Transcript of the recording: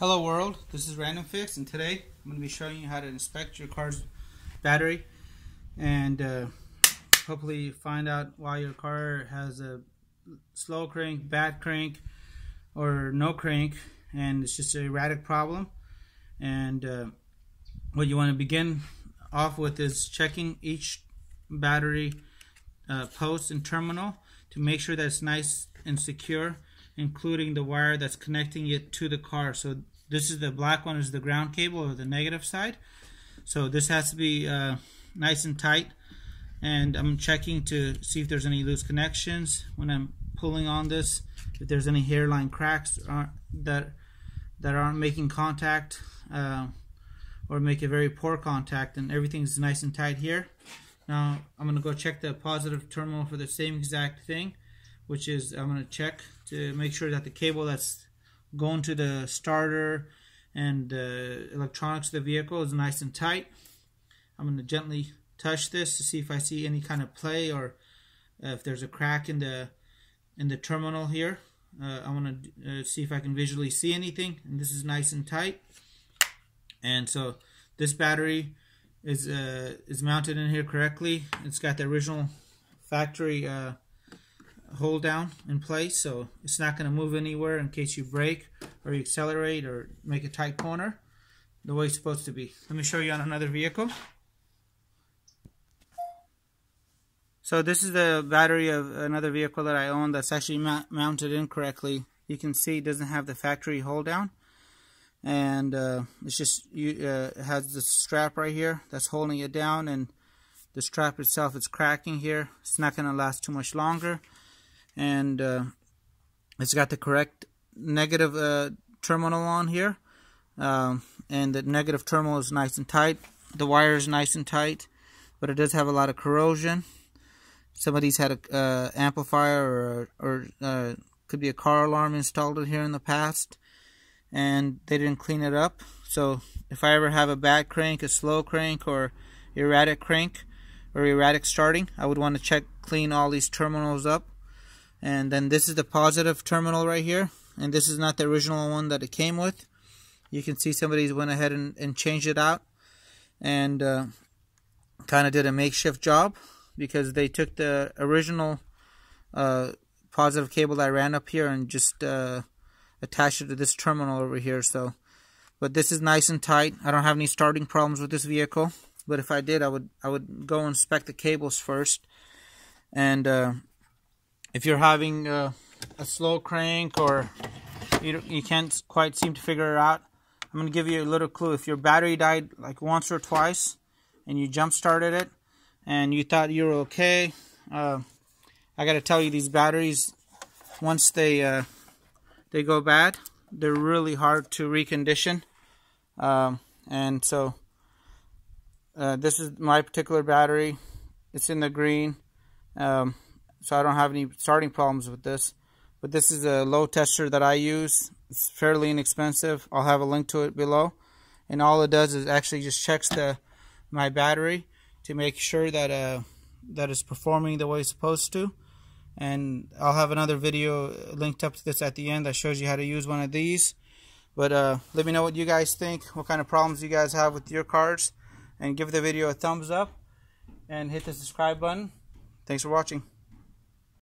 Hello world, this is Random Fix, and today I'm going to be showing you how to inspect your car's battery and hopefully find out why your car has a slow crank, bad crank, or no crank, and it's just an erratic problem. And what you want to begin off with is checking each battery post and terminal to make sure that it's nice and secure, including the wire that's connecting it to the car. So this is the black one, is the ground cable or the negative side. So this has to be nice and tight. And I'm checking to see if there's any loose connections when I'm pulling on this, if there's any hairline cracks that aren't making contact or make a very poor contact, and everything's nice and tight here. Now I'm gonna go check the positive terminal for the same exact thing, which is I'm going to check to make sure that the cable that's going to the starter and the electronics of the vehicle is nice and tight. I'm going to gently touch this to see if I see any kind of play or if there's a crack in the terminal here. I want to see if I can visually see anything, and this is nice and tight. And so this battery is mounted in here correctly. It's got the original factory hold down in place, so it's not going to move anywhere in case you brake or you accelerate or make a tight corner, the way it's supposed to be. Let me show you on another vehicle. So this is the battery of another vehicle that I own that's actually mounted incorrectly. You can see it doesn't have the factory hold down, and it's just it has this strap right here that's holding it down, and the strap itself is cracking here. It's not going to last too much longer. And it's got the correct negative terminal on here, and the negative terminal is nice and tight, the wire is nice and tight, but it does have a lot of corrosion. Somebody's had a amplifier or could be a car alarm installed in here in the past, and they didn't clean it up. So if I ever have a bad crank, a slow crank, or erratic crank, or erratic starting, I would want to clean all these terminals up. And then this is the positive terminal right here, and this is not the original one that it came with. You can see somebody's went ahead and changed it out, and kind of did a makeshift job, because they took the original positive cable that I ran up here and just attached it to this terminal over here. So, but this is nice and tight. I don't have any starting problems with this vehicle, but if I did, I would go inspect the cables first. And if you're having a slow crank, or you can't quite seem to figure it out, I'm going to give you a little clue. If your battery died like once or twice and you jump started it and you thought you were okay, I got to tell you, these batteries, once they go bad, they're really hard to recondition. And so this is my particular battery. It's in the green. So I don't have any starting problems with this. But this is a load tester that I use. It's fairly inexpensive. I'll have a link to it below. And all it does is actually just checks my battery to make sure that it's performing the way it's supposed to. And I'll have another video linked up to this at the end that shows you how to use one of these. But let me know what you guys think, what kind of problems you guys have with your cars. And give the video a thumbs up and hit the subscribe button. Thanks for watching.